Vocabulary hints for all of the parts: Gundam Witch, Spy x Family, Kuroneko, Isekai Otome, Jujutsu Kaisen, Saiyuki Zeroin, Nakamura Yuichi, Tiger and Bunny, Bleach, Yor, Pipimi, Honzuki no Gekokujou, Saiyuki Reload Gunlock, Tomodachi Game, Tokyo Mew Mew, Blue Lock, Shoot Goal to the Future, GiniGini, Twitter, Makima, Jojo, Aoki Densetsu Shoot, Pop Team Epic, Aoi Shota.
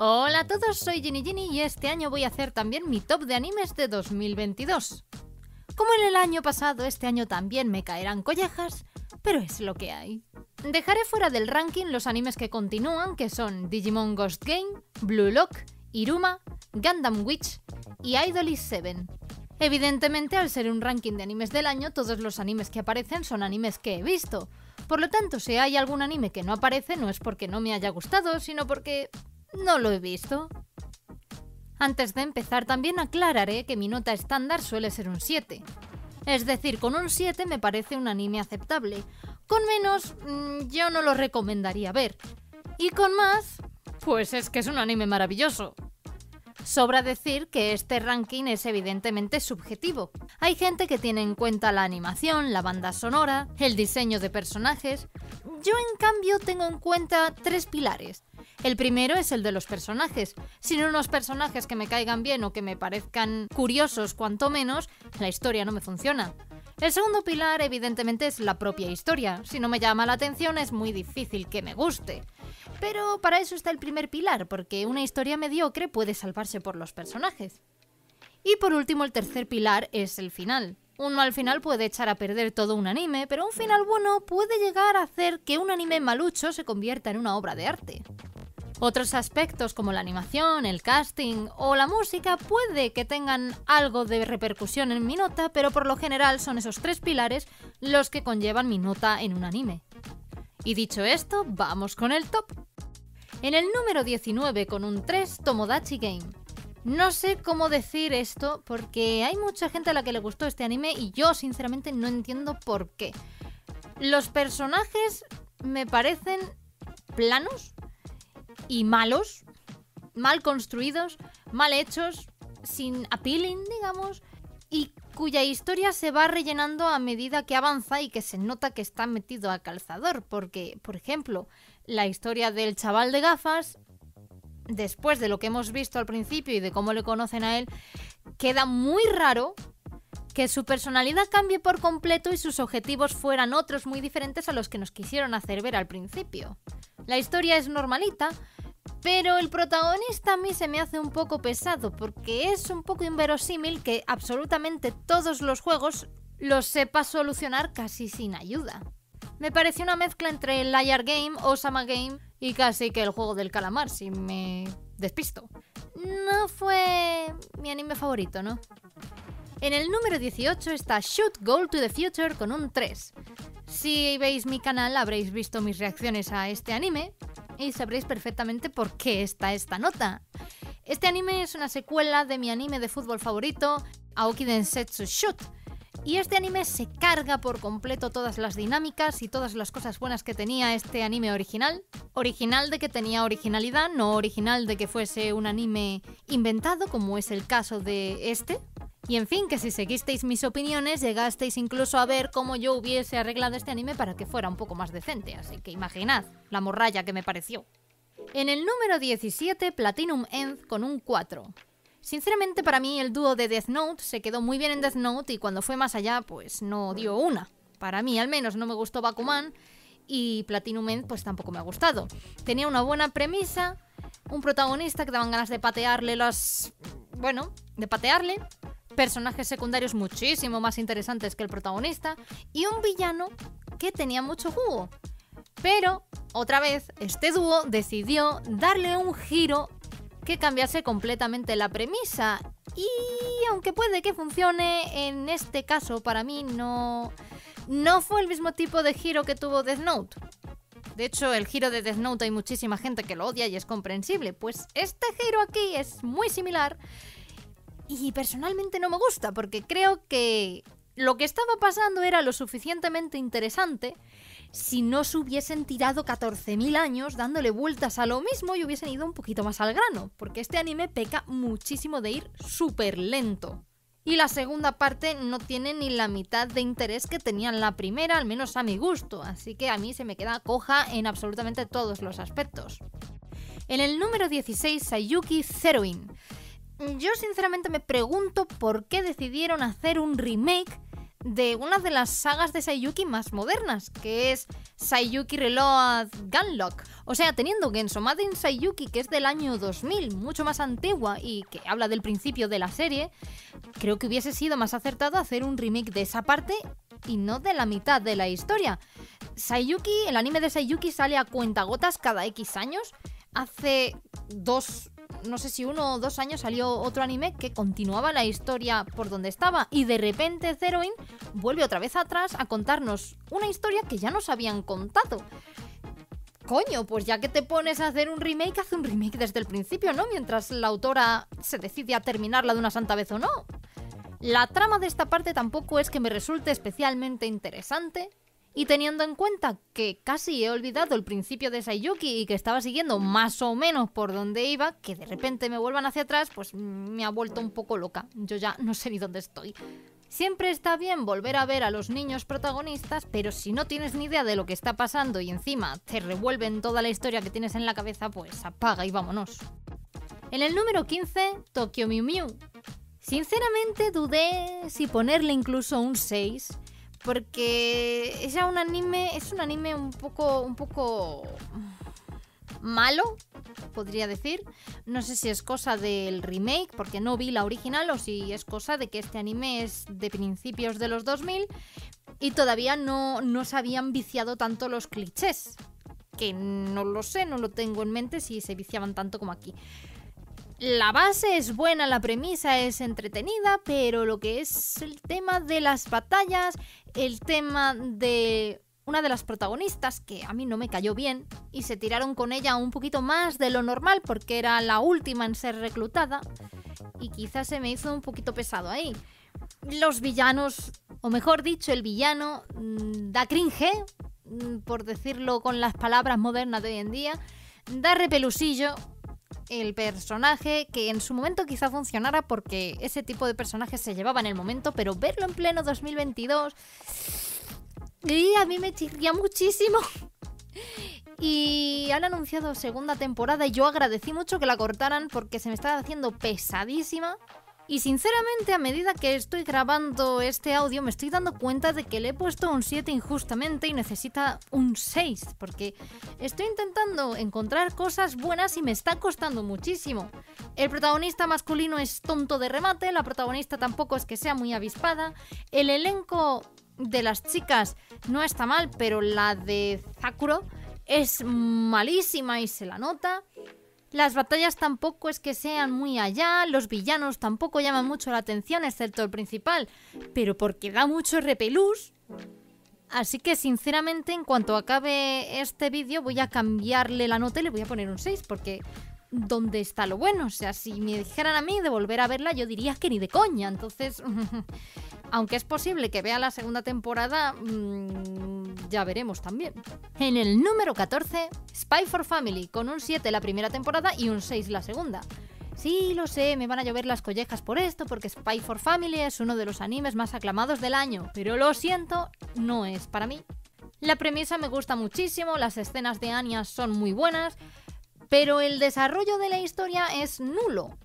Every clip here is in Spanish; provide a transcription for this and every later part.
Hola a todos, soy GiniGini y este año voy a hacer también mi top de animes de 2022. Como en el año pasado, este año también me caerán collejas, pero es lo que hay. Dejaré fuera del ranking los animes que continúan, que son Digimon Ghost Game, Blue Lock, Iruma, Gundam Witch y Idoly 7. Evidentemente, al ser un ranking de animes del año, todos los animes que aparecen son animes que he visto. Por lo tanto, si hay algún anime que no aparece, no es porque no me haya gustado, sino porque no lo he visto. Antes de empezar, también aclararé que mi nota estándar suele ser un 7. Es decir, con un 7 me parece un anime aceptable. Con menos, yo no lo recomendaría ver. Y con más, pues es que es un anime maravilloso. Sobra decir que este ranking es evidentemente subjetivo. Hay gente que tiene en cuenta la animación, la banda sonora, el diseño de personajes. Yo, en cambio, tengo en cuenta tres pilares. El primero es el de los personajes. Sin unos personajes que me caigan bien o que me parezcan curiosos cuanto menos, la historia no me funciona. El segundo pilar, evidentemente, es la propia historia. Si no me llama la atención, es muy difícil que me guste. Pero para eso está el primer pilar, porque una historia mediocre puede salvarse por los personajes. Y por último, el tercer pilar es el final. Un mal final puede echar a perder todo un anime, pero un final bueno puede llegar a hacer que un anime malucho se convierta en una obra de arte. Otros aspectos como la animación, el casting o la música puede que tengan algo de repercusión en mi nota, pero por lo general son esos tres pilares los que conllevan mi nota en un anime. Y dicho esto, vamos con el top. En el número 19 con un 3, Tomodachi Game. No sé cómo decir esto porque hay mucha gente a la que le gustó este anime y yo sinceramente no entiendo por qué. Los personajes me parecen planos y malos, mal construidos, mal hechos, sin appealing, digamos, y cuya historia se va rellenando a medida que avanza y que se nota que está metido a calzador, porque, por ejemplo, la historia del chaval de gafas, después de lo que hemos visto al principio y de cómo le conocen a él, queda muy raro que su personalidad cambie por completo y sus objetivos fueran otros muy diferentes a los que nos quisieron hacer ver al principio. La historia es normalita, pero el protagonista a mí se me hace un poco pesado porque es un poco inverosímil que absolutamente todos los juegos los sepa solucionar casi sin ayuda. Me pareció una mezcla entre el Liar Game, Osama Game y casi que el juego del calamar, si me despisto. No fue mi anime favorito, ¿no? En el número 18 está Shoot Goal to the Future con un 3. Si veis mi canal habréis visto mis reacciones a este anime y sabréis perfectamente por qué está esta nota. Este anime es una secuela de mi anime de fútbol favorito, Aoki Densetsu Shoot. Y este anime se carga por completo todas las dinámicas y todas las cosas buenas que tenía este anime original. Original de que tenía originalidad, no original de que fuese un anime inventado, como es el caso de este. Y en fin, que si seguisteis mis opiniones, llegasteis incluso a ver cómo yo hubiese arreglado este anime para que fuera un poco más decente, así que imaginad la morralla que me pareció. En el número 17, Platinum End con un 4. Sinceramente, para mí el dúo de Death Note se quedó muy bien en Death Note y cuando fue más allá, pues no dio una. Para mí, al menos, no me gustó Bakuman y Platinum End pues tampoco me ha gustado. Tenía una buena premisa, un protagonista que daban ganas de patearle las... bueno, de patearle... personajes secundarios muchísimo más interesantes que el protagonista y un villano que tenía mucho jugo. Pero, otra vez, este dúo decidió darle un giro que cambiase completamente la premisa y, aunque puede que funcione, en este caso para mí no fue el mismo tipo de giro que tuvo Death Note. De hecho, el giro de Death Note hay muchísima gente que lo odia y es comprensible, pues este giro aquí es muy similar. Y personalmente no me gusta, porque creo que lo que estaba pasando era lo suficientemente interesante si no se hubiesen tirado 14.000 años dándole vueltas a lo mismo y hubiesen ido un poquito más al grano, porque este anime peca muchísimo de ir súper lento. Y la segunda parte no tiene ni la mitad de interés que tenía la primera, al menos a mi gusto, así que a mí se me queda coja en absolutamente todos los aspectos. En el número 16, Saiyuki Zeroin. Yo sinceramente me pregunto por qué decidieron hacer un remake de una de las sagas de Saiyuki más modernas, que es Saiyuki Reload Gunlock. O sea, teniendo Genso Madden Saiyuki, que es del año 2000, mucho más antigua y que habla del principio de la serie, creo que hubiese sido más acertado hacer un remake de esa parte y no de la mitad de la historia. Saiyuki, el anime de Saiyuki sale a cuentagotas cada X años. Hace no sé si 1 o 2 años salió otro anime que continuaba la historia por donde estaba, y de repente Zeroin vuelve otra vez atrás a contarnos una historia que ya nos habían contado. Coño, pues ya que te pones a hacer un remake, haz un remake desde el principio, ¿no? Mientras la autora se decide a terminarla de una santa vez o no. La trama de esta parte tampoco es que me resulte especialmente interesante, y teniendo en cuenta que casi he olvidado el principio de Saiyuki y que estaba siguiendo más o menos por donde iba, que de repente me vuelvan hacia atrás, pues me ha vuelto un poco loca. Yo ya no sé ni dónde estoy. Siempre está bien volver a ver a los niños protagonistas, pero si no tienes ni idea de lo que está pasando y encima te revuelven toda la historia que tienes en la cabeza, pues apaga y vámonos. En el número 15, Tokyo Mew Mew. Sinceramente dudé si ponerle incluso un 6, porque es un anime, un poco malo, podría decir. No sé si es cosa del remake, porque no vi la original, o si es cosa de que este anime es de principios de los 2000 y todavía no se habían viciado tanto los clichés, que no lo sé, no lo tengo en mente si se viciaban tanto como aquí. La base es buena, la premisa es entretenida, pero lo que es el tema de las batallas, el tema de una de las protagonistas, que a mí no me cayó bien, y se tiraron con ella un poquito más de lo normal porque era la última en ser reclutada, y quizás se me hizo un poquito pesado ahí. Los villanos, o mejor dicho, el villano, da cringe, por decirlo con las palabras modernas de hoy en día, da repelusillo. El personaje que en su momento quizá funcionara porque ese tipo de personajes se llevaba en el momento, pero verlo en pleno 2022 y a mí me chirría muchísimo. Y han anunciado segunda temporada y yo agradecí mucho que la cortaran porque se me estaba haciendo pesadísima. Y sinceramente, a medida que estoy grabando este audio, me estoy dando cuenta de que le he puesto un 7 injustamente y necesita un 6, porque estoy intentando encontrar cosas buenas y me está costando muchísimo. El protagonista masculino es tonto de remate, la protagonista tampoco es que sea muy avispada, el elenco de las chicas no está mal, pero la de Sakura es malísima y se la nota. Las batallas tampoco es que sean muy allá, los villanos tampoco llaman mucho la atención, excepto el principal, pero porque da mucho repelús. Así que sinceramente, en cuanto acabe este vídeo voy a cambiarle la nota y le voy a poner un 6, porque ¿dónde está lo bueno? O sea, si me dijeran a mí de volver a verla, yo diría que ni de coña. Entonces, aunque es posible que vea la segunda temporada, ya veremos también. En el número 14, Spy x Family, con un 7 la primera temporada y un 6 la segunda. Sí, lo sé, me van a llover las collejas por esto, porque Spy x Family es uno de los animes más aclamados del año, pero lo siento, no es para mí. La premisa me gusta muchísimo, las escenas de Anya son muy buenas, pero el desarrollo de la historia es nulo.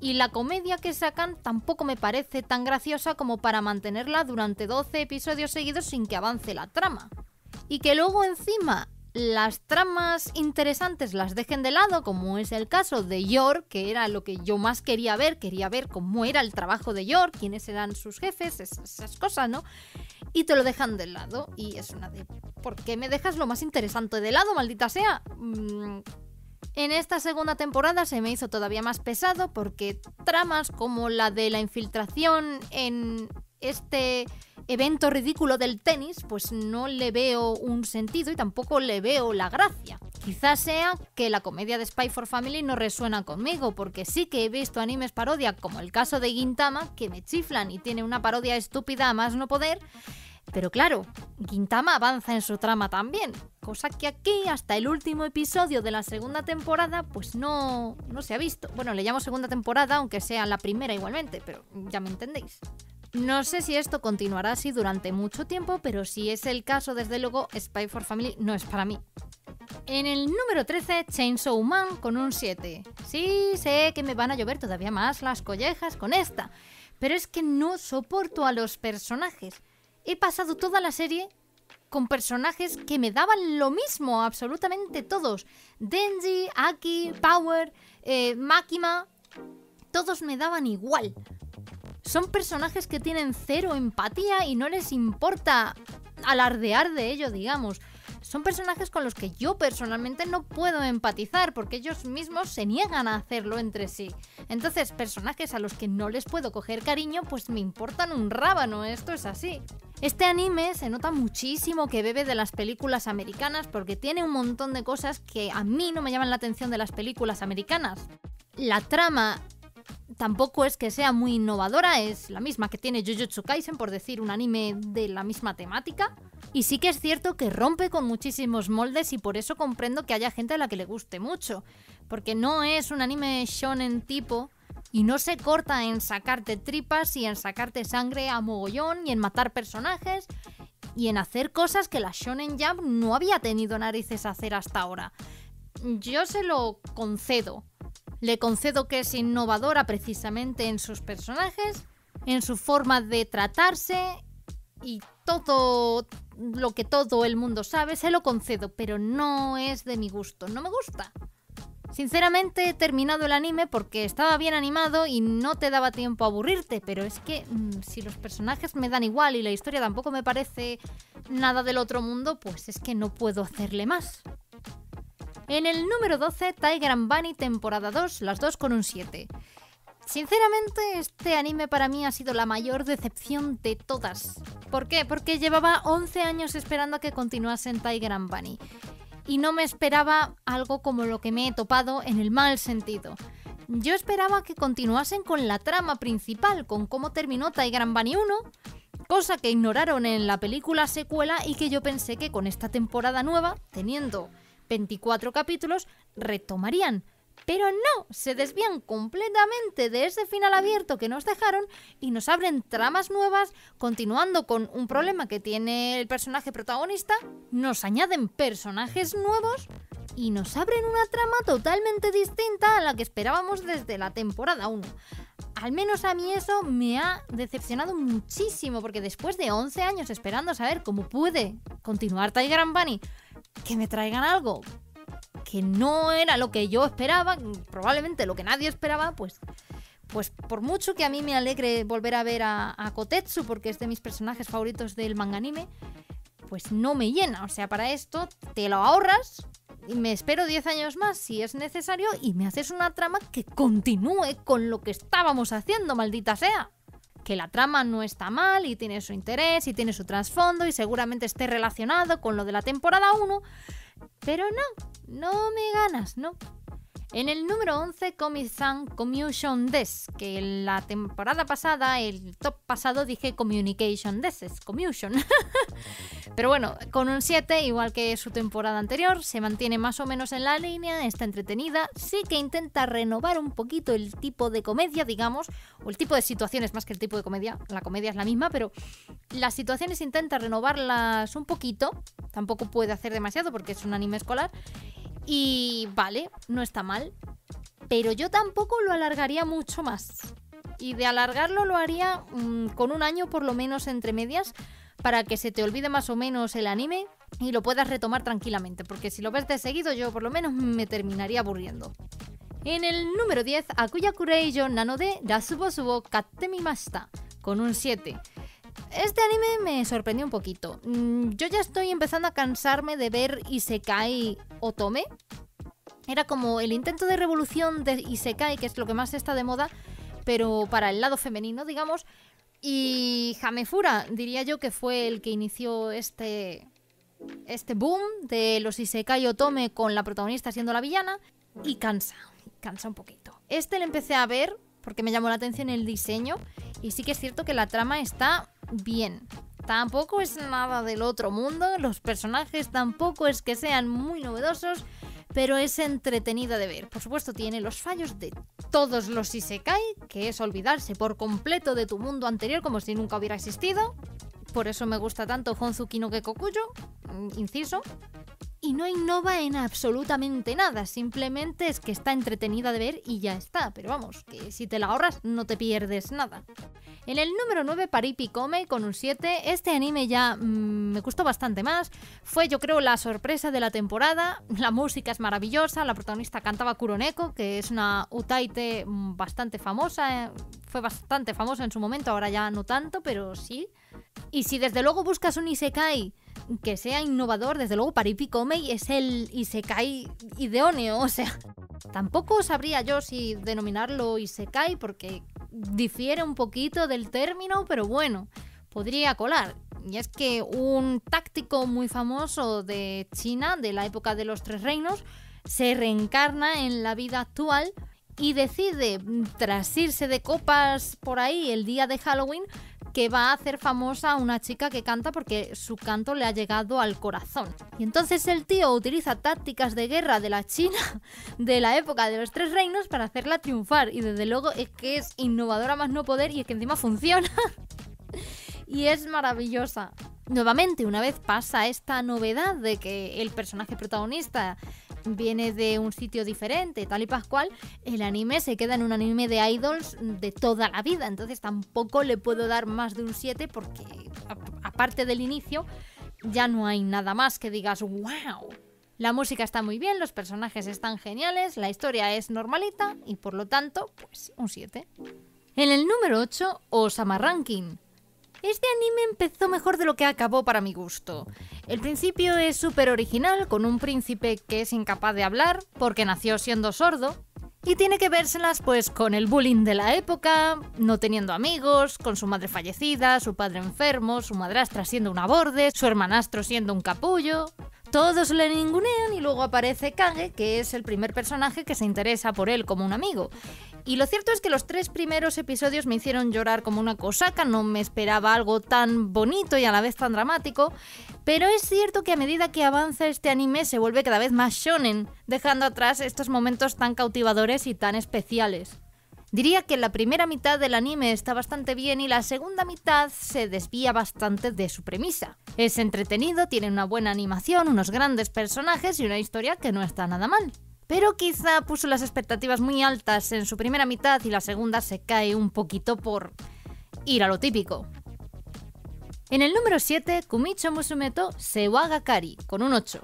Y la comedia que sacan tampoco me parece tan graciosa como para mantenerla durante 12 episodios seguidos sin que avance la trama. Y que luego encima las tramas interesantes las dejen de lado, como es el caso de Yor, que era lo que yo más quería ver cómo era el trabajo de Yor, quiénes eran sus jefes, esas cosas, ¿no? Y te lo dejan de lado, y es una de... ¿Por qué me dejas lo más interesante de lado, maldita sea? En esta segunda temporada se me hizo todavía más pesado porque tramas como la de la infiltración en este evento ridículo del tenis, pues no le veo un sentido y tampoco le veo la gracia. Quizás sea que la comedia de Spy x Family no resuena conmigo, porque sí que he visto animes parodia, como el caso de Gintama, que me chiflan y tiene una parodia estúpida a más no poder. Pero claro, Gintama avanza en su trama también, cosa que aquí, hasta el último episodio de la segunda temporada, pues no se ha visto. Bueno, le llamo segunda temporada, aunque sea la primera igualmente, pero ya me entendéis. No sé si esto continuará así durante mucho tiempo, pero si es el caso, desde luego, Spy x Family no es para mí. En el número 13, Chainsaw Man, con un 7. Sí, sé que me van a llover todavía más las collejas con esta, Pero es que no soporto a los personajes. He pasado toda la serie con personajes que me daban lo mismo, absolutamente todos. Denji, Aki, Power, Makima, todos me daban igual. Son personajes que tienen cero empatía y no les importa alardear de ello, digamos. Son personajes con los que yo personalmente no puedo empatizar porque ellos mismos se niegan a hacerlo entre sí. Entonces, personajes a los que no les puedo coger cariño, pues me importan un rábano, esto es así. Este anime se nota muchísimo que bebe de las películas americanas porque tiene un montón de cosas que a mí no me llaman la atención de las películas americanas. La trama tampoco es que sea muy innovadora, es la misma que tiene Jujutsu Kaisen, por decir un anime de la misma temática. Y sí que es cierto que rompe con muchísimos moldes y por eso comprendo que haya gente a la que le guste mucho. Porque no es un anime shonen tipo y no se corta en sacarte tripas y en sacarte sangre a mogollón y en matar personajes y en hacer cosas que la Shonen Jump no había tenido narices a hacer hasta ahora. Yo se lo concedo. Le concedo que es innovadora precisamente en sus personajes, en su forma de tratarse y todo lo que todo el mundo sabe, se lo concedo, pero no es de mi gusto, no me gusta. Sinceramente he terminado el anime porque estaba bien animado y no te daba tiempo a aburrirte, pero es que si los personajes me dan igual y la historia tampoco me parece nada del otro mundo, pues es que no puedo hacerle más. En el número 12, Tiger and Bunny, temporada 2, las dos con un 7. Sinceramente, este anime para mí ha sido la mayor decepción de todas. ¿Por qué? Porque llevaba 11 años esperando a que continuasen Tiger and Bunny. Y no me esperaba algo como lo que me he topado en el mal sentido. Yo esperaba que continuasen con la trama principal, con cómo terminó Tiger and Bunny 1, cosa que ignoraron en la película secuela y que yo pensé que con esta temporada nueva, teniendo 24 capítulos, retomarían, pero no, se desvían completamente de ese final abierto que nos dejaron y nos abren tramas nuevas, continuando con un problema que tiene el personaje protagonista, nos añaden personajes nuevos y nos abren una trama totalmente distinta a la que esperábamos desde la temporada 1. Al menos a mí eso me ha decepcionado muchísimo, porque después de 11 años esperando saber cómo puede continuar Tiger and Bunny, que me traigan algo que no era lo que yo esperaba, probablemente lo que nadie esperaba, pues por mucho que a mí me alegre volver a ver a Kotetsu, porque es de mis personajes favoritos del manga anime, pues no me llena. O sea, para esto te lo ahorras y me espero 10 años más si es necesario y me haces una trama que continúe con lo que estábamos haciendo, maldita sea. Que la trama no está mal y tiene su interés y tiene su trasfondo y seguramente esté relacionado con lo de la temporada 1, pero no me ganas, ¿no? En el número 11, Comi-san Communication Desk, que la temporada pasada, el top pasado, dije Communication Desk, es Communication. Pero bueno, con un 7, igual que su temporada anterior, se mantiene más o menos en la línea, está entretenida, sí que intenta renovar un poquito el tipo de comedia, digamos, o el tipo de situaciones más que el tipo de comedia, la comedia es la misma, pero las situaciones intenta renovarlas un poquito, tampoco puede hacer demasiado porque es un anime escolar. Y vale, no está mal, pero yo tampoco lo alargaría mucho más. Y de alargarlo lo haría con un año por lo menos entre medias, para que se te olvide más o menos el anime y lo puedas retomar tranquilamente, porque si lo ves de seguido yo por lo menos me terminaría aburriendo. En el número 10, Akuyaku Reijo Nano de Rasubosubo Kattemimashita, con un 7. Este anime me sorprendió un poquito. Yo ya estoy empezando a cansarme de ver Isekai Otome. Era como el intento de revolución de Isekai, que es lo que más está de moda, pero para el lado femenino, digamos. Y Hamefura, diría yo, que fue el que inició este boom de los Isekai Otome con la protagonista siendo la villana. Y cansa un poquito. Este lo empecé a ver porque me llamó la atención el diseño y sí que es cierto que la trama está bien. Tampoco es nada del otro mundo, los personajes tampoco es que sean muy novedosos, pero es entretenida de ver. Por supuesto tiene los fallos de todos los Isekai, que es olvidarse por completo de tu mundo anterior como si nunca hubiera existido. Por eso me gusta tanto Honzuki no Gekokujou, inciso. y no innova en absolutamente nada, simplemente es que está entretenida de ver y ya está, pero vamos, que si te la ahorras no te pierdes nada. En el número 9, Paripi Komei con un 7, este anime ya me gustó bastante más, fue yo creo la sorpresa de la temporada, la música es maravillosa, la protagonista cantaba Kuroneko, que es una utaite bastante famosa, fue bastante famosa en su momento, ahora ya no tanto, pero sí. Y si desde luego buscas un isekai que sea innovador, desde luego Paripi Komei es el isekai ideóneo, o sea, tampoco sabría yo si denominarlo isekai porque difiere un poquito del término, pero bueno, podría colar. Y es que un táctico muy famoso de China, de la época de los Tres Reinos, se reencarna en la vida actual y decide, tras irse de copas por ahí el día de Halloween, que va a hacer famosa a una chica que canta porque su canto le ha llegado al corazón. Y entonces el tío utiliza tácticas de guerra de la China de la época de los Tres Reinos para hacerla triunfar. Y desde luego es que es innovadora más no poder y es que encima funciona. Y es maravillosa. Nuevamente, una vez pasa esta novedad de que el personaje protagonista viene de un sitio diferente, tal y pascual, el anime se queda en un anime de idols de toda la vida. Entonces tampoco le puedo dar más de un 7 porque, aparte del inicio, ya no hay nada más que digas ¡wow! La música está muy bien, los personajes están geniales, la historia es normalita y por lo tanto, pues un 7. En el número 8, Osama Ranking. Este anime empezó mejor de lo que acabó para mi gusto. El principio es súper original, con un príncipe que es incapaz de hablar porque nació siendo sordo y tiene que vérselas pues con el bullying de la época, no teniendo amigos, con su madre fallecida, su padre enfermo, su madrastra siendo una borde, su hermanastro siendo un capullo. Todos le ningunean y luego aparece Kage, que es el primer personaje que se interesa por él como un amigo. Y lo cierto es que los tres primeros episodios me hicieron llorar como una cosaca, no me esperaba algo tan bonito y a la vez tan dramático, pero es cierto que a medida que avanza este anime se vuelve cada vez más shonen, dejando atrás estos momentos tan cautivadores y tan especiales. Diría que la primera mitad del anime está bastante bien y la segunda mitad se desvía bastante de su premisa. Es entretenido, tiene una buena animación, unos grandes personajes y una historia que no está nada mal. Pero quizá puso las expectativas muy altas en su primera mitad y la segunda se cae un poquito por ir a lo típico. En el número 7, Kumicho Musume to Sewa ga Kari, con un 8.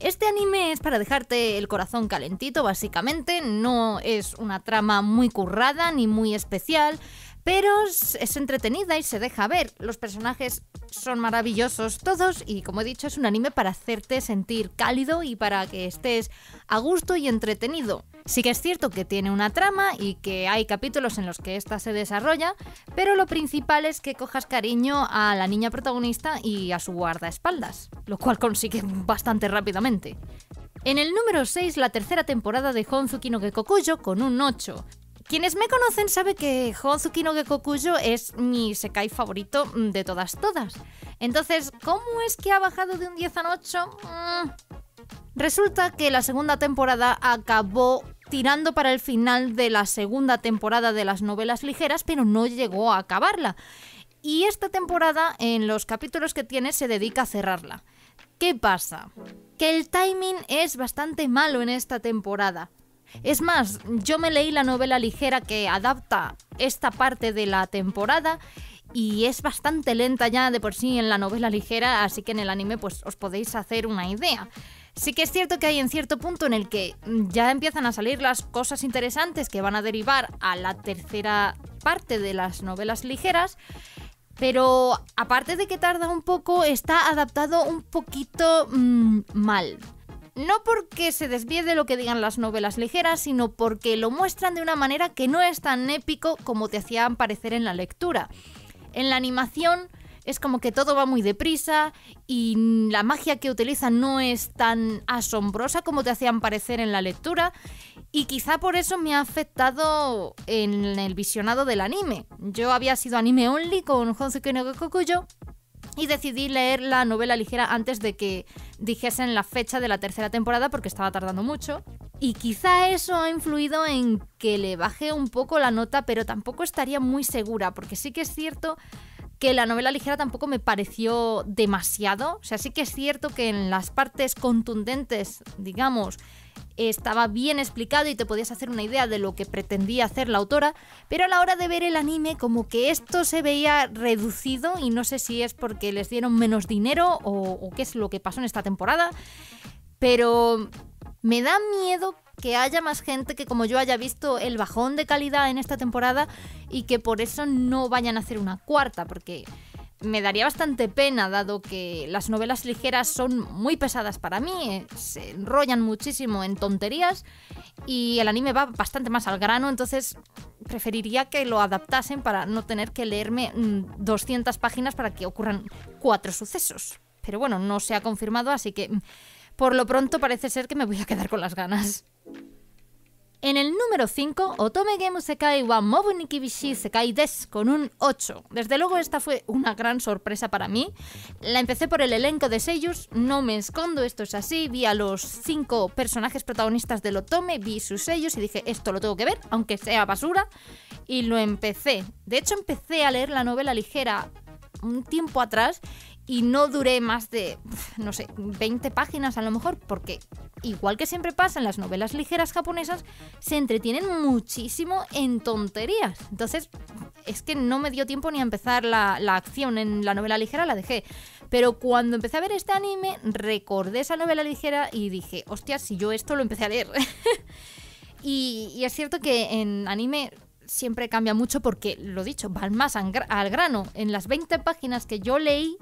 Este anime es para dejarte el corazón calentito, básicamente, no es una trama muy currada ni muy especial, pero es entretenida y se deja ver. Los personajes son maravillosos todos y, como he dicho, es un anime para hacerte sentir cálido y para que estés a gusto y entretenido. Sí que es cierto que tiene una trama y que hay capítulos en los que esta se desarrolla, pero lo principal es que cojas cariño a la niña protagonista y a su guardaespaldas, lo cual consigue bastante rápidamente. En el número 6, la tercera temporada de Honzuki no Gekokujou con un 8. Quienes me conocen saben que Honzuki no Gekokujou es mi isekai favorito de todas. Entonces, ¿cómo es que ha bajado de un 10 a un 8? Resulta que la segunda temporada acabó tirando para el final de la segunda temporada de las novelas ligeras, pero no llegó a acabarla. Y esta temporada, en los capítulos que tiene, se dedica a cerrarla. ¿Qué pasa? Que el timing es bastante malo en esta temporada. Es más, yo me leí la novela ligera que adapta esta parte de la temporada y es bastante lenta ya de por sí en la novela ligera, así que en el anime pues os podéis hacer una idea. Sí que es cierto que hay en cierto punto en el que ya empiezan a salir las cosas interesantes que van a derivar a la tercera parte de las novelas ligeras, pero aparte de que tarda un poco, está adaptado un poquito mal. No porque se desvíe de lo que digan las novelas ligeras, sino porque lo muestran de una manera que no es tan épico como te hacían parecer en la lectura. En la animación es como que todo va muy deprisa y la magia que utilizan no es tan asombrosa como te hacían parecer en la lectura, y quizá por eso me ha afectado en el visionado del anime. Yo había sido anime only con Honzuki no Gekokujou y decidí leer la novela ligera antes de que dijesen la fecha de la tercera temporada porque estaba tardando mucho. Y quizá eso ha influido en que le bajé un poco la nota, pero tampoco estaría muy segura, porque sí que es cierto que la novela ligera tampoco me pareció demasiado. O sea, sí que es cierto que en las partes contundentes, digamos, estaba bien explicado y te podías hacer una idea de lo que pretendía hacer la autora, pero a la hora de ver el anime como que esto se veía reducido, y no sé si es porque les dieron menos dinero o qué es lo que pasó en esta temporada, pero me da miedo que haya más gente que como yo haya visto el bajón de calidad en esta temporada y que por eso no vayan a hacer una cuarta, porque me daría bastante pena, dado que las novelas ligeras son muy pesadas para mí, se enrollan muchísimo en tonterías y el anime va bastante más al grano, entonces preferiría que lo adaptasen para no tener que leerme 200 páginas para que ocurran 4 sucesos. Pero bueno, no se ha confirmado, así que por lo pronto parece ser que me voy a quedar con las ganas. En el número 5, Otome Game Usekai wa Mobu ni Kibishi Sekai Desu, con un 8. Desde luego esta fue una gran sorpresa para mí. La empecé por el elenco de seiyus, no me escondo, esto es así. Vi a los 5 personajes protagonistas del Otome, vi sus seiyus y dije, esto lo tengo que ver, aunque sea basura. Y lo empecé. De hecho, empecé a leer la novela ligera un tiempo atrás y no duré más de, no sé, 20 páginas a lo mejor, porque igual que siempre pasa en las novelas ligeras japonesas, se entretienen muchísimo en tonterías. Entonces, es que no me dio tiempo ni a empezar la acción en la novela ligera, la dejé. Pero cuando empecé a ver este anime, recordé esa novela ligera y dije, hostia, si yo esto lo empecé a leer. y es cierto que en anime siempre cambia mucho porque, lo dicho, van más al grano. En las 20 páginas que yo leí,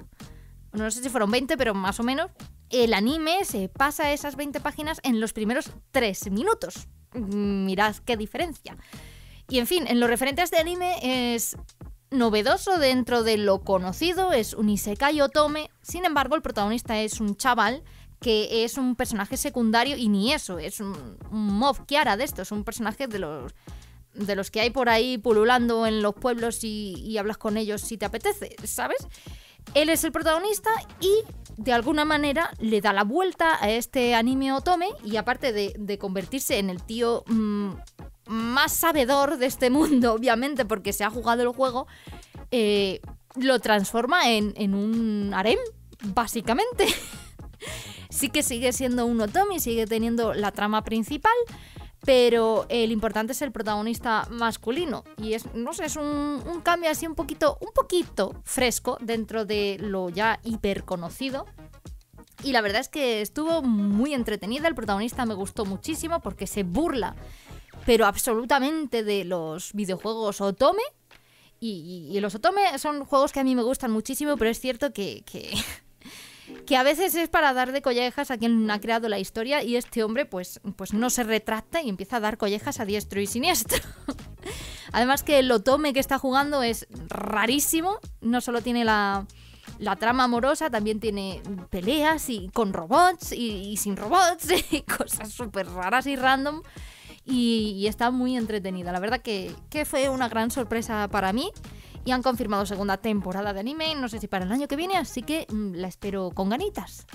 no sé si fueron 20, pero más o menos, el anime se pasa esas 20 páginas en los primeros 3 minutos. Mirad qué diferencia. Y en fin, en lo referente a este anime es novedoso dentro de lo conocido, es un isekai otome, sin embargo el protagonista es un chaval que es un personaje secundario y ni eso, es un mob kiara de estos, un personaje de los que hay por ahí pululando en los pueblos y hablas con ellos si te apetece, ¿sabes? Él es el protagonista y de alguna manera le da la vuelta a este anime otome, y aparte de convertirse en el tío más sabedor de este mundo, obviamente, porque se ha jugado el juego, lo transforma en un harem, básicamente. Sí que sigue siendo un otome, sigue teniendo la trama principal, pero el importante es el protagonista masculino. Y es, no sé, es un cambio así un poquito fresco dentro de lo ya hiperconocido. Y la verdad es que estuvo muy entretenida. El protagonista me gustó muchísimo porque se burla, pero absolutamente, de los videojuegos Otome. Y los Otome son juegos que a mí me gustan muchísimo, pero es cierto que a veces es para dar de collejas a quien ha creado la historia, y este hombre pues no se retracta y empieza a dar collejas a diestro y siniestro. Además que el otome que está jugando es rarísimo, no solo tiene la trama amorosa, también tiene peleas y con robots y sin robots, y cosas súper raras y random, y está muy entretenida. La verdad que fue una gran sorpresa para mí. Y han confirmado segunda temporada de anime, no sé si para el año que viene, así que la espero con ganitas.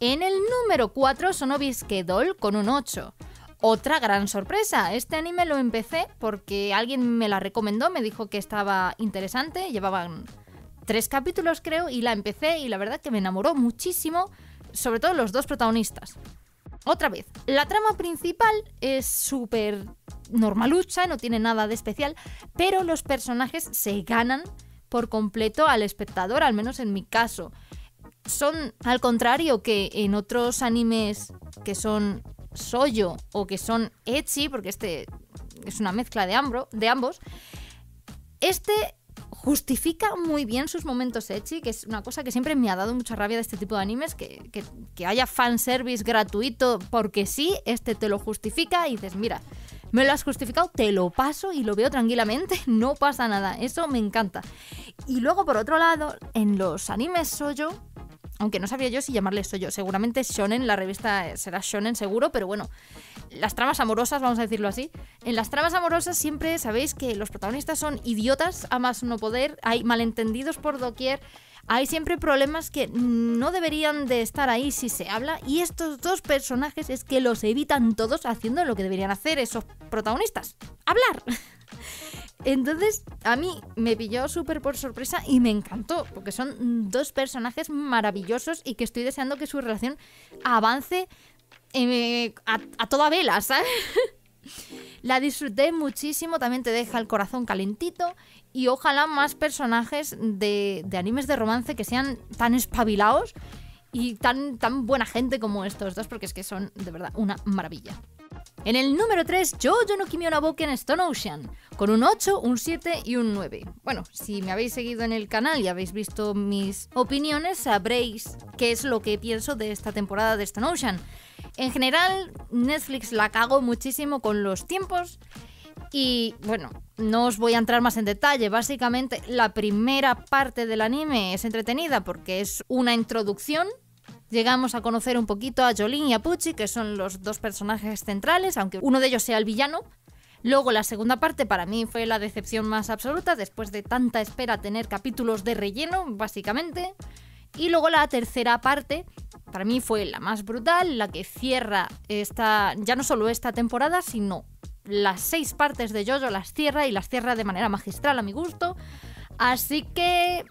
En el número 4, Sonobisuke Doll, con un 8. Otra gran sorpresa. Este anime lo empecé porque alguien me la recomendó, me dijo que estaba interesante, llevaban 3 capítulos creo, y la empecé y la verdad que me enamoró muchísimo, sobre todo los dos protagonistas. Otra vez, la trama principal es súper normalucha, no tiene nada de especial, pero los personajes se ganan por completo al espectador, al menos en mi caso. Son, al contrario que en otros animes que son shoujo o que son ecchi, porque este es una mezcla de ambos, este justifica muy bien sus momentos ecchi, que es una cosa que siempre me ha dado mucha rabia de este tipo de animes, que haya fanservice gratuito porque sí, este te lo justifica y dices, mira, me lo has justificado, te lo paso y lo veo tranquilamente, no pasa nada. Eso me encanta. Y luego, por otro lado, en los animes shoujo, aunque no sabría yo si llamarle shoujo, seguramente shonen, la revista será shonen seguro, pero bueno, las tramas amorosas, vamos a decirlo así, en las tramas amorosas siempre sabéis que los protagonistas son idiotas a más no poder, hay malentendidos por doquier, hay siempre problemas que no deberían de estar ahí si se habla, y estos dos personajes es que los evitan todos haciendo lo que deberían hacer esos protagonistas, hablar. Entonces a mí me pilló súper por sorpresa y me encantó, porque son dos personajes maravillosos y que estoy deseando que su relación avance a toda vela, ¿sabes? La disfruté muchísimo, también te deja el corazón calentito y ojalá más personajes de animes de romance que sean tan espabilados y tan buena gente como estos dos, porque es que son de verdad una maravilla. En el número 3, Jojo no Kimi no Boku en Stone Ocean, con un 8, un 7 y un 9. Bueno, si me habéis seguido en el canal y habéis visto mis opiniones, sabréis qué es lo que pienso de esta temporada de Stone Ocean. En general, Netflix la cagó muchísimo con los tiempos y, bueno, no os voy a entrar más en detalle. Básicamente, la primera parte del anime es entretenida porque es una introducción. Llegamos a conocer un poquito a Jolin y a Pucci, que son los dos personajes centrales, aunque uno de ellos sea el villano. Luego la segunda parte para mí fue la decepción más absoluta, después de tanta espera tener capítulos de relleno, básicamente. Y luego la tercera parte para mí fue la más brutal, la que cierra esta, ya no solo esta temporada, sino las 6 partes de JoJo las cierra, y las cierra de manera magistral a mi gusto. Así que,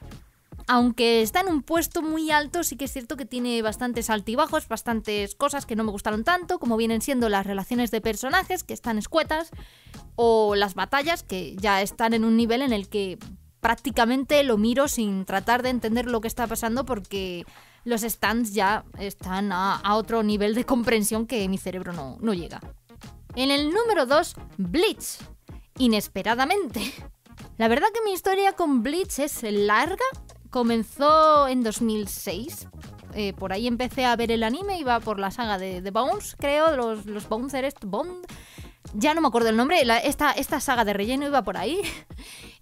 aunque está en un puesto muy alto, sí que es cierto que tiene bastantes altibajos, bastantes cosas que no me gustaron tanto, como vienen siendo las relaciones de personajes, que están escuetas, o las batallas, que ya están en un nivel en el que prácticamente lo miro sin tratar de entender lo que está pasando, porque los stands ya están a otro nivel de comprensión que mi cerebro no llega. En el número 2, Bleach. Inesperadamente. La verdad que mi historia con Bleach es larga. Comenzó en 2006, por ahí empecé a ver el anime, iba por la saga de Bones, creo, los Bond, ya no me acuerdo el nombre, esta saga de relleno iba por ahí,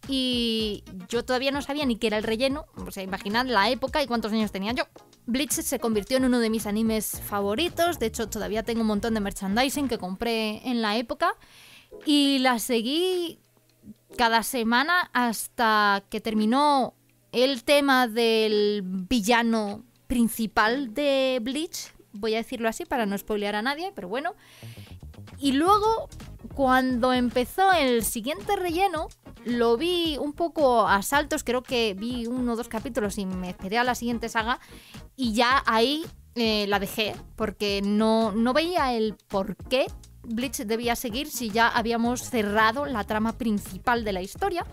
y yo todavía no sabía ni qué era el relleno, o sea, imaginad la época y cuántos años tenía yo. Bleach se convirtió en uno de mis animes favoritos, de hecho todavía tengo un montón de merchandising que compré en la época, y la seguí cada semana hasta que terminó el tema del villano principal de Bleach, voy a decirlo así para no spoilear a nadie, pero bueno. Y luego, cuando empezó el siguiente relleno, lo vi un poco a saltos, creo que vi 1 o 2 capítulos y me esperé a la siguiente saga, y ya ahí la dejé, porque no veía el por qué Bleach debía seguir si ya habíamos cerrado la trama principal de la historia.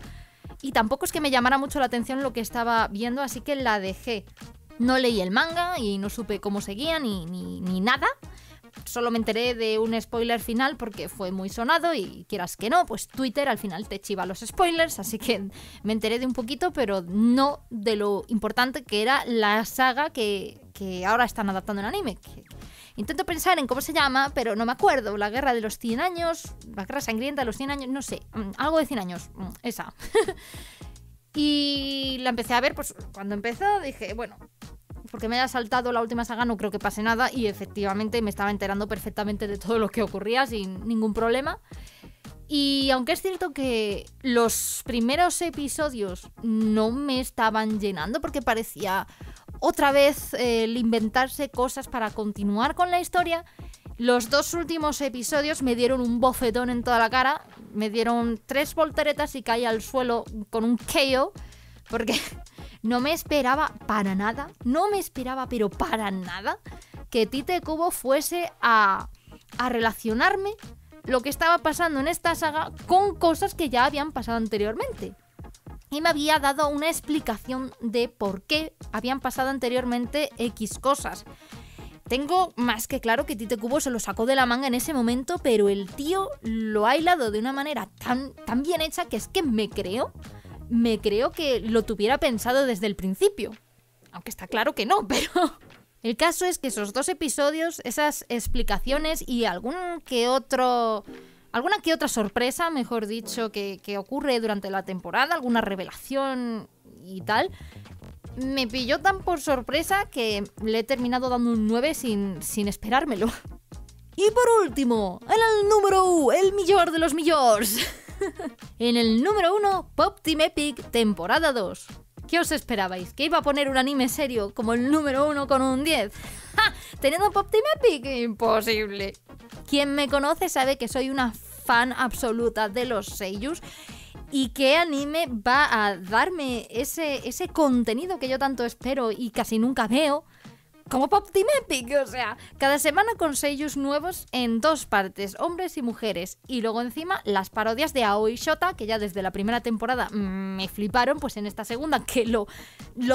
Y tampoco es que me llamara mucho la atención lo que estaba viendo, así que la dejé. No leí el manga y no supe cómo seguía ni nada. Solo me enteré de un spoiler final porque fue muy sonado y quieras que no, pues Twitter al final te chiva los spoilers, así que me enteré de un poquito, pero no de lo importante que era la saga que ahora están adaptando en anime. Intento pensar en cómo se llama, pero no me acuerdo. La guerra de los 100 años, la guerra sangrienta de los 100 años, no sé. Algo de 100 años, esa. Y la empecé a ver, pues cuando empezó dije, bueno, porque me haya saltado la última saga no creo que pase nada. Y efectivamente me estaba enterando perfectamente de todo lo que ocurría sin ningún problema. Y aunque es cierto que los primeros episodios no me estaban llenando porque parecía otra vez el inventarse cosas para continuar con la historia, los 2 últimos episodios me dieron un bofetón en toda la cara, me dieron 3 volteretas y caí al suelo con un KO, porque no me esperaba para nada, pero para nada, que Tite Kubo fuese a relacionarme lo que estaba pasando en esta saga con cosas que ya habían pasado anteriormente. Y me había dado una explicación de por qué habían pasado anteriormente X cosas. Tengo más que claro que Tite Kubo se lo sacó de la manga en ese momento, pero el tío lo ha hilado de una manera tan bien hecha que es que me creo que lo tuviera pensado desde el principio. Aunque está claro que no, pero... El caso es que esos 2 episodios, esas explicaciones y alguna que otra sorpresa, mejor dicho, que ocurre durante la temporada, alguna revelación y tal, me pilló tan por sorpresa que le he terminado dando un 9 sin esperármelo. Y por último, en el número 1, el mejor de los mejores. En el número 1, Pop Team Epic, temporada 2. ¿Qué os esperabais? ¿Que iba a poner un anime serio como el número 1 con un 10? ¡Ja! ¿Teniendo Pop Team Epic? Imposible. Quien me conoce sabe que soy una fan absoluta de los seiyus y qué anime va a darme ese contenido que yo tanto espero y casi nunca veo, como Pop Team Epic. O sea, cada semana con seiyus nuevos en dos partes, hombres y mujeres, y luego encima las parodias de Aoi Shota, que ya desde la primera temporada me fliparon, pues en esta segunda que lo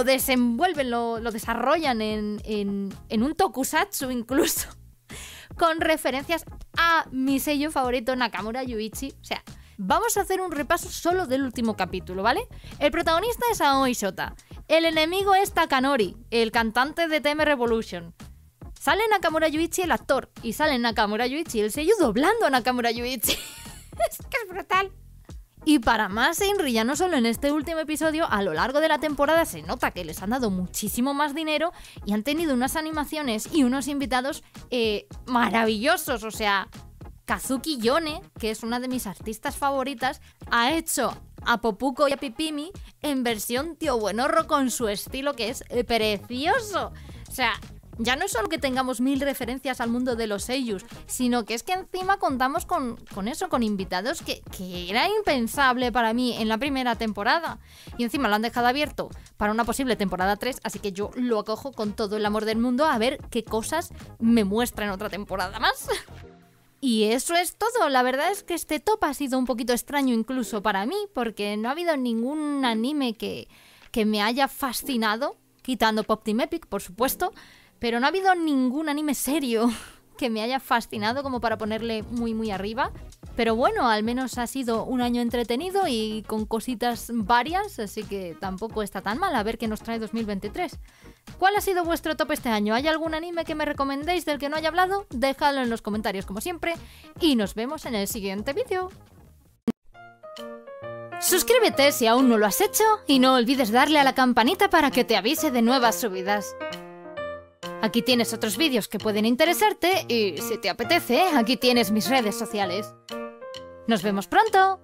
desenvuelven, lo desarrollan en un tokusatsu incluso, con referencias a mi seiyu favorito Nakamura Yuichi. O sea, vamos a hacer un repaso solo del último capítulo, ¿vale? El protagonista es Aoi Shota. El enemigo es Takanori, el cantante de TM Revolution. Sale Nakamura Yuichi, el actor, y sale Nakamura Yuichi, el seiyuu, doblando a Nakamura Yuichi. Es que es brutal. Y para más Inri, ya no solo en este último episodio, a lo largo de la temporada se nota que les han dado muchísimo más dinero y han tenido unas animaciones y unos invitados maravillosos. O sea, Kazuki Yone, que es una de mis artistas favoritas, ha hecho a Popuko y a Pipimi en versión tío buenorro con su estilo, que es precioso. O sea, ya no es solo que tengamos mil referencias al mundo de los seiyus, sino que es que encima contamos con invitados que era impensable para mí en la primera temporada. Y encima lo han dejado abierto para una posible temporada 3, así que yo lo acojo con todo el amor del mundo, a ver qué cosas me muestran otra temporada más. Y eso es todo. La verdad es que este top ha sido un poquito extraño incluso para mí, porque no ha habido ningún anime que me haya fascinado, quitando Pop Team Epic, por supuesto, pero no ha habido ningún anime serio que me haya fascinado como para ponerle muy muy arriba. Pero bueno, al menos ha sido un año entretenido y con cositas varias, así que tampoco está tan mal. A ver qué nos trae 2023. ¿Cuál ha sido vuestro top este año? ¿Hay algún anime que me recomendéis del que no haya hablado? Dejadlo en los comentarios como siempre y nos vemos en el siguiente vídeo. Suscríbete si aún no lo has hecho y no olvides darle a la campanita para que te avise de nuevas subidas. Aquí tienes otros vídeos que pueden interesarte y, si te apetece, aquí tienes mis redes sociales. ¡Nos vemos pronto!